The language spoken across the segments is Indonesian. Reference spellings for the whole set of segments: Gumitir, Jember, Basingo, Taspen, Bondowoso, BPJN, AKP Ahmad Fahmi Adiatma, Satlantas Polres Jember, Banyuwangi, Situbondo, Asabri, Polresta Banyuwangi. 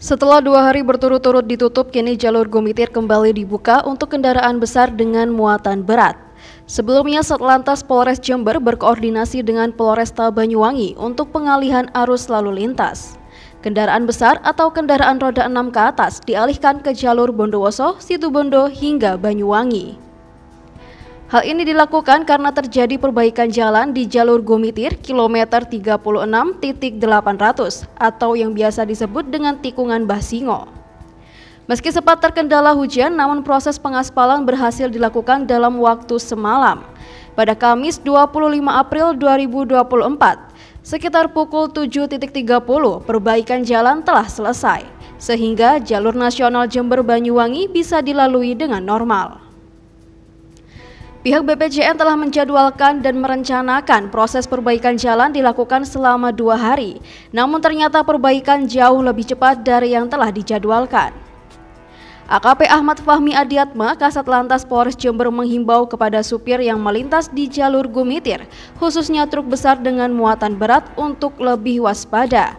Setelah 2 hari berturut-turut ditutup, kini jalur Gumitir kembali dibuka untuk kendaraan besar dengan muatan berat. Sebelumnya, Satlantas Polres Jember berkoordinasi dengan Polresta Banyuwangi untuk pengalihan arus lalu lintas. Kendaraan besar atau kendaraan roda 6 ke atas dialihkan ke jalur Bondowoso, Situbondo hingga Banyuwangi. Hal ini dilakukan karena terjadi perbaikan jalan di jalur Gumitir kilometer 36.800 atau yang biasa disebut dengan tikungan Basingo. Meski sempat terkendala hujan, namun proses pengaspalan berhasil dilakukan dalam waktu semalam. Pada Kamis 25 April 2024, sekitar pukul 7.30 perbaikan jalan telah selesai, sehingga jalur nasional Jember Banyuwangi bisa dilalui dengan normal. Pihak BPJN telah menjadwalkan dan merencanakan proses perbaikan jalan dilakukan selama 2 hari, namun ternyata perbaikan jauh lebih cepat dari yang telah dijadwalkan. AKP Ahmad Fahmi Adiatma, Kasat Lantas Polres Jember menghimbau kepada supir yang melintas di jalur Gumitir, khususnya truk besar dengan muatan berat untuk lebih waspada.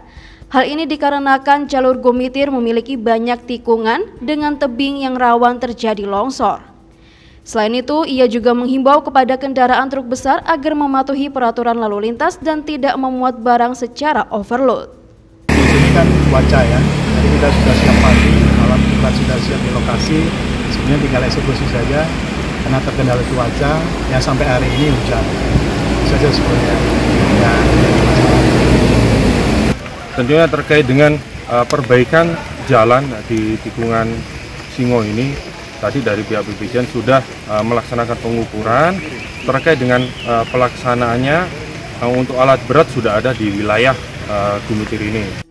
Hal ini dikarenakan jalur Gumitir memiliki banyak tikungan dengan tebing yang rawan terjadi longsor. Selain itu, ia juga menghimbau kepada kendaraan truk besar agar mematuhi peraturan lalu lintas dan tidak memuat barang secara overload. Di sini kan cuaca ya, jadi kita sudah siap pagi, malam kita sudah siap di lokasi, sebenarnya tinggal eksekusi saja, karena terkendala cuaca, yang sampai hari ini hujan. Saja sebenarnya. Ya. Tentunya terkait dengan perbaikan jalan di tikungan Singo ini, tadi dari pihak BPJN sudah melaksanakan pengukuran terkait dengan pelaksanaannya. Untuk alat berat sudah ada di wilayah Gumitir ini.